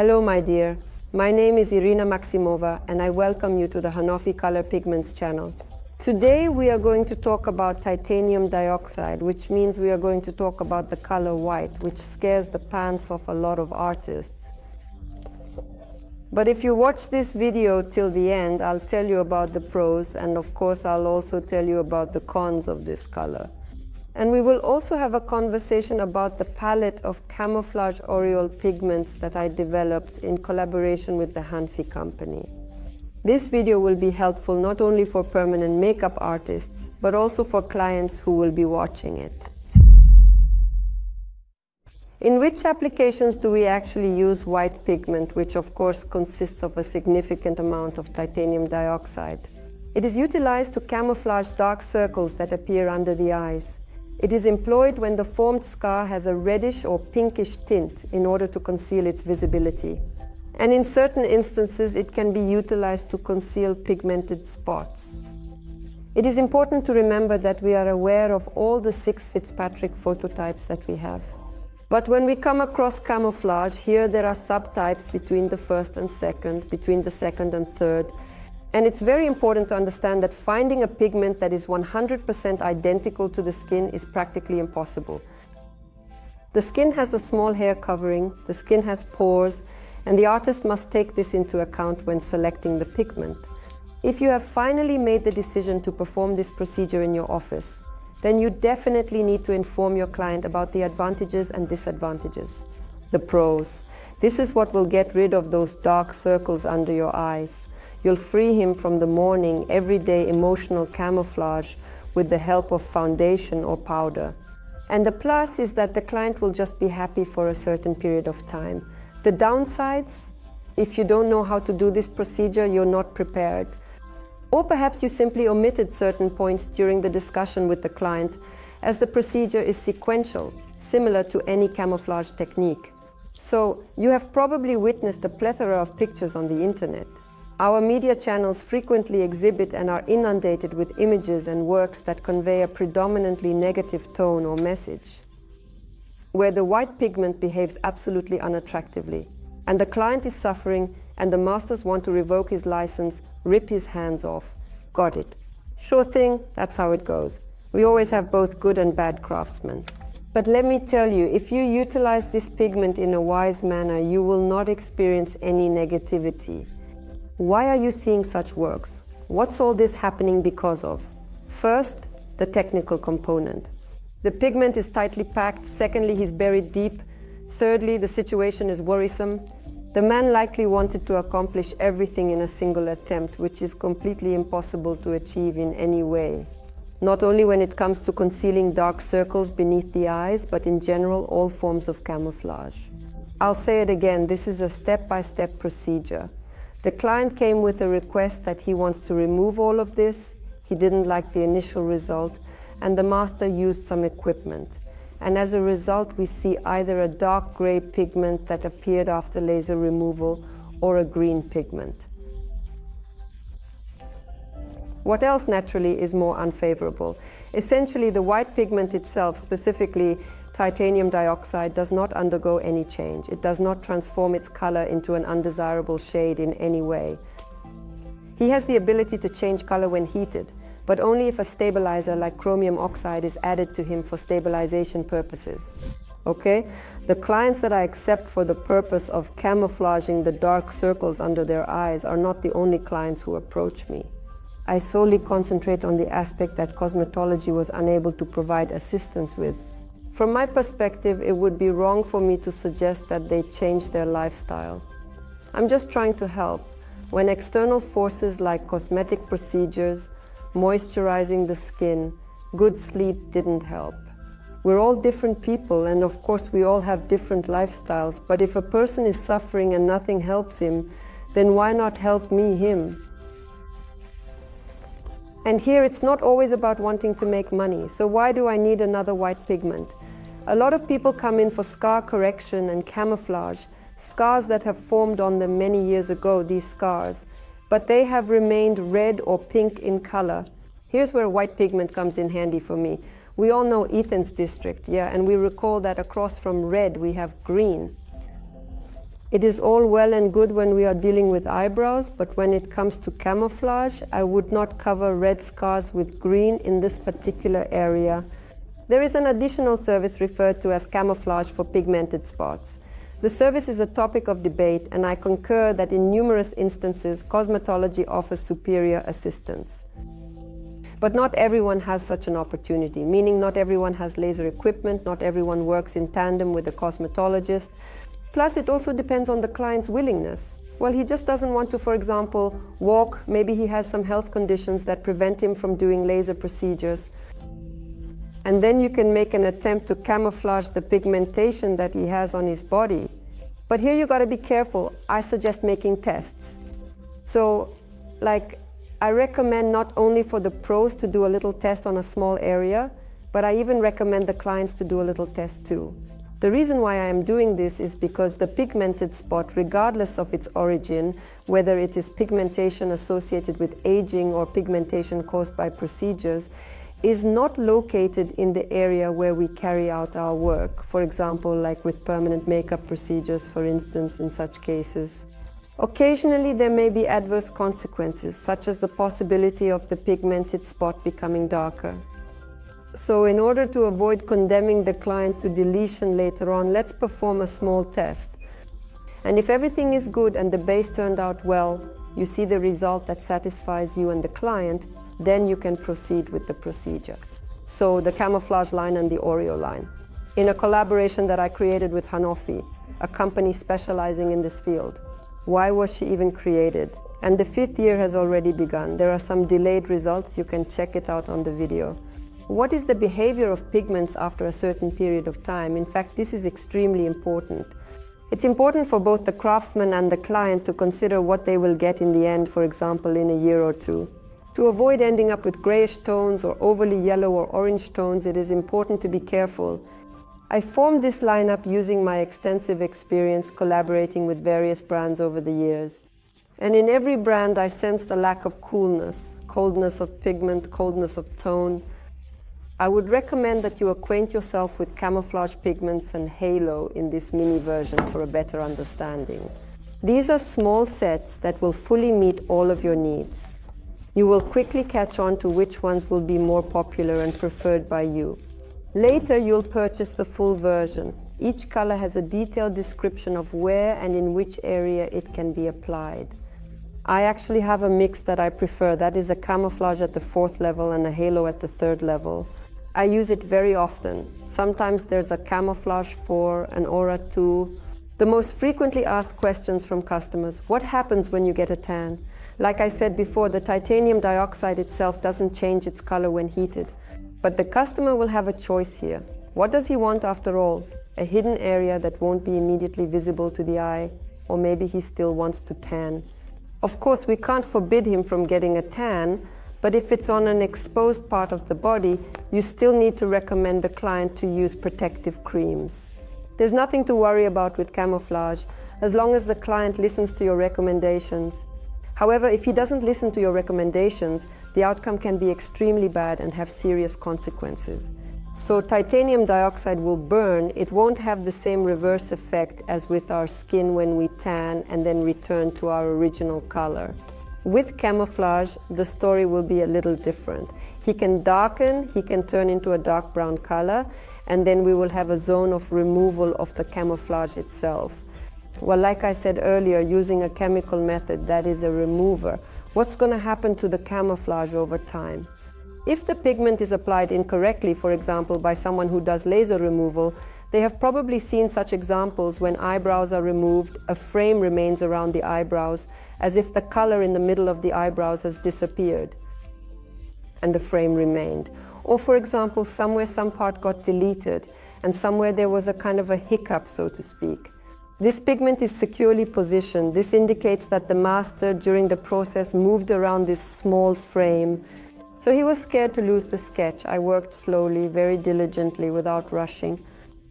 Hello, my dear. My name is Irina Maksimova, and I welcome you to the Hanofi Color Pigments channel. Today, we are going to talk about titanium dioxide, which means we are going to talk about the color white, which scares the pants off a lot of artists. But if you watch this video till the end, I'll tell you about the pros, and of course, I'll also tell you about the cons of this color. And we will also have a conversation about the palette of camouflage aureole pigments that I developed in collaboration with the Hanfi company. This video will be helpful not only for permanent makeup artists, but also for clients who will be watching it. In which applications do we actually use white pigment, which of course consists of a significant amount of titanium dioxide? It is utilized to camouflage dark circles that appear under the eyes. It is employed when the formed scar has a reddish or pinkish tint in order to conceal its visibility. And in certain instances, it can be utilized to conceal pigmented spots. It is important to remember that we are aware of all the 6 Fitzpatrick phototypes that we have. But when we come across camouflage, here there are subtypes between the first and second, between the second and third. And it's very important to understand that finding a pigment that is 100% identical to the skin is practically impossible. The skin has a small hair covering, the skin has pores, and the artist must take this into account when selecting the pigment. If you have finally made the decision to perform this procedure in your office, then you definitely need to inform your client about the advantages and disadvantages, the pros. This is what will get rid of those dark circles under your eyes. You'll free him from the morning, everyday emotional camouflage with the help of foundation or powder. And the plus is that the client will just be happy for a certain period of time. The downsides, if you don't know how to do this procedure, you're not prepared. Or perhaps you simply omitted certain points during the discussion with the client, as the procedure is sequential, similar to any camouflage technique. So you have probably witnessed a plethora of pictures on the internet. Our media channels frequently exhibit and are inundated with images and works that convey a predominantly negative tone or message, where the white pigment behaves absolutely unattractively, and the client is suffering, and the masters want to revoke his license, rip his hands off. Got it. Sure thing, that's how it goes. We always have both good and bad craftsmen. But let me tell you, if you utilize this pigment in a wise manner, you will not experience any negativity. Why are you seeing such works? What's all this happening because of? First, the technical component. The pigment is tightly packed. Secondly, he's buried deep. Thirdly, the situation is worrisome. The man likely wanted to accomplish everything in a single attempt, which is completely impossible to achieve in any way. Not only when it comes to concealing dark circles beneath the eyes, but in general, all forms of camouflage. I'll say it again, this is a step-by-step procedure. The client came with a request that he wants to remove all of this. He didn't like the initial result, and the master used some equipment. And as a result, we see either a dark gray pigment that appeared after laser removal or a green pigment. What else naturally is more unfavorable? Essentially, the white pigment itself, specifically titanium dioxide, does not undergo any change. It does not transform its color into an undesirable shade in any way. He has the ability to change color when heated, but only if a stabilizer like chromium oxide is added to him for stabilization purposes. Okay? The clients that I accept for the purpose of camouflaging the dark circles under their eyes are not the only clients who approach me. I solely concentrate on the aspect that cosmetology was unable to provide assistance with. From my perspective, it would be wrong for me to suggest that they change their lifestyle. I'm just trying to help. When external forces like cosmetic procedures, moisturizing the skin, good sleep didn't help. We're all different people, and of course we all have different lifestyles, but if a person is suffering and nothing helps him, then why not help me him? And here it's not always about wanting to make money, so why do I need another white pigment? A lot of people come in for scar correction and camouflage, scars that have formed on them many years ago, these scars, but they have remained red or pink in color. Here's where white pigment comes in handy for me. We all know Ethan's district, yeah, and we recall that across from red we have green. It is all well and good when we are dealing with eyebrows, but when it comes to camouflage, I would not cover red scars with green in this particular area. There is an additional service referred to as camouflage for pigmented spots. The service is a topic of debate, and I concur that in numerous instances, cosmetology offers superior assistance. But not everyone has such an opportunity, meaning not everyone has laser equipment, not everyone works in tandem with a cosmetologist. Plus, it also depends on the client's willingness. Well, he just doesn't want to, for example, walk. Maybe he has some health conditions that prevent him from doing laser procedures. And then you can make an attempt to camouflage the pigmentation that he has on his body. But here you got to be careful. I suggest making tests. So, I recommend not only for the pros to do a little test on a small area, but I even recommend the clients to do a little test too. The reason why I am doing this is because the pigmented spot, regardless of its origin, whether it is pigmentation associated with aging or pigmentation caused by procedures, is not located in the area where we carry out our work. For example, like with permanent makeup procedures, for instance, in such cases. Occasionally, there may be adverse consequences, such as the possibility of the pigmented spot becoming darker. So in order to avoid condemning the client to deletion later on, let's perform a small test. And if everything is good and the base turned out well, you see the result that satisfies you and the client, then you can proceed with the procedure. So the camouflage line and the Oreo line. In a collaboration that I created with Hanofi, a company specializing in this field. Why was she even created? And the 5th year has already begun. There are some delayed results. You can check it out on the video. What is the behavior of pigments after a certain period of time? In fact, this is extremely important. It's important for both the craftsman and the client to consider what they will get in the end, for example, in a year or two. To avoid ending up with grayish tones or overly yellow or orange tones, it is important to be careful. I formed this lineup using my extensive experience collaborating with various brands over the years. And in every brand, I sensed a lack of coolness, coldness of pigment, coldness of tone. I would recommend that you acquaint yourself with camouflage pigments and halo in this mini version for a better understanding. These are small sets that will fully meet all of your needs. You will quickly catch on to which ones will be more popular and preferred by you. Later, you'll purchase the full version. Each color has a detailed description of where and in which area it can be applied. I actually have a mix that I prefer. That is a camouflage at the 4th level and a halo at the 3rd level. I use it very often. Sometimes there's a camouflage 4, an aura 2. The most frequently asked questions from customers, what happens when you get a tan? Like I said before, the titanium dioxide itself doesn't change its color when heated. But the customer will have a choice here. What does he want after all? A hidden area that won't be immediately visible to the eye, or maybe he still wants to tan. Of course, we can't forbid him from getting a tan, but if it's on an exposed part of the body, you still need to recommend the client to use protective creams. There's nothing to worry about with camouflage, as long as the client listens to your recommendations. However, if he doesn't listen to your recommendations, the outcome can be extremely bad and have serious consequences. So titanium dioxide will burn. It won't have the same reverse effect as with our skin when we tan and then return to our original color. With camouflage, the story will be a little different. He can darken, he can turn into a dark brown color, and then we will have a zone of removal of the camouflage itself. Well, like I said earlier, using a chemical method, that is a remover. What's going to happen to the camouflage over time? If the pigment is applied incorrectly, for example, by someone who does laser removal, they have probably seen such examples when eyebrows are removed, a frame remains around the eyebrows, as if the color in the middle of the eyebrows has disappeared and the frame remained. Or for example, somewhere some part got deleted and somewhere there was a kind of a hiccup, so to speak. This pigment is securely positioned. This indicates that the master during the process moved around this small frame. So he was scared to lose the sketch. I worked slowly, very diligently, without rushing.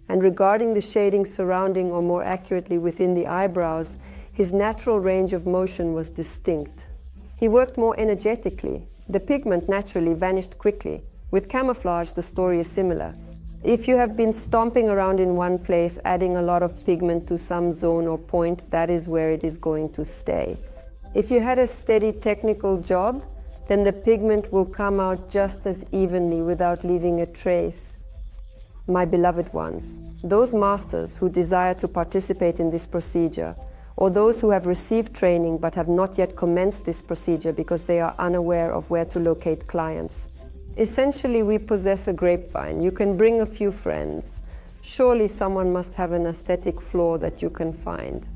And regarding the shading surrounding, or more accurately within the eyebrows, his natural range of motion was distinct. He worked more energetically. The pigment naturally vanished quickly. With camouflage, the story is similar. If you have been stomping around in one place, adding a lot of pigment to some zone or point, that is where it is going to stay. If you had a steady technical job, then the pigment will come out just as evenly without leaving a trace. My beloved ones, those masters who desire to participate in this procedure, or those who have received training but have not yet commenced this procedure because they are unaware of where to locate clients. Essentially, we possess a grapevine. You can bring a few friends. Surely someone must have an aesthetic flaw that you can find.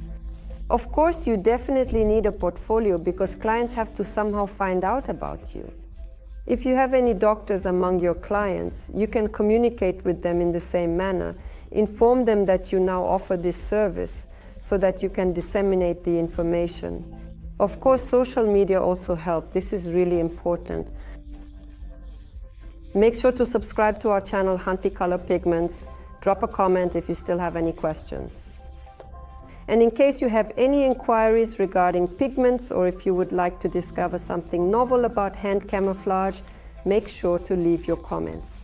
Of course, you definitely need a portfolio because clients have to somehow find out about you. If you have any doctors among your clients, you can communicate with them in the same manner. Inform them that you now offer this service so that you can disseminate the information. Of course, social media also help. This is really important. Make sure to subscribe to our channel, Hunt for Color Pigments. Drop a comment if you still have any questions. And in case you have any inquiries regarding pigments or if you would like to discover something novel about hand camouflage, make sure to leave your comments.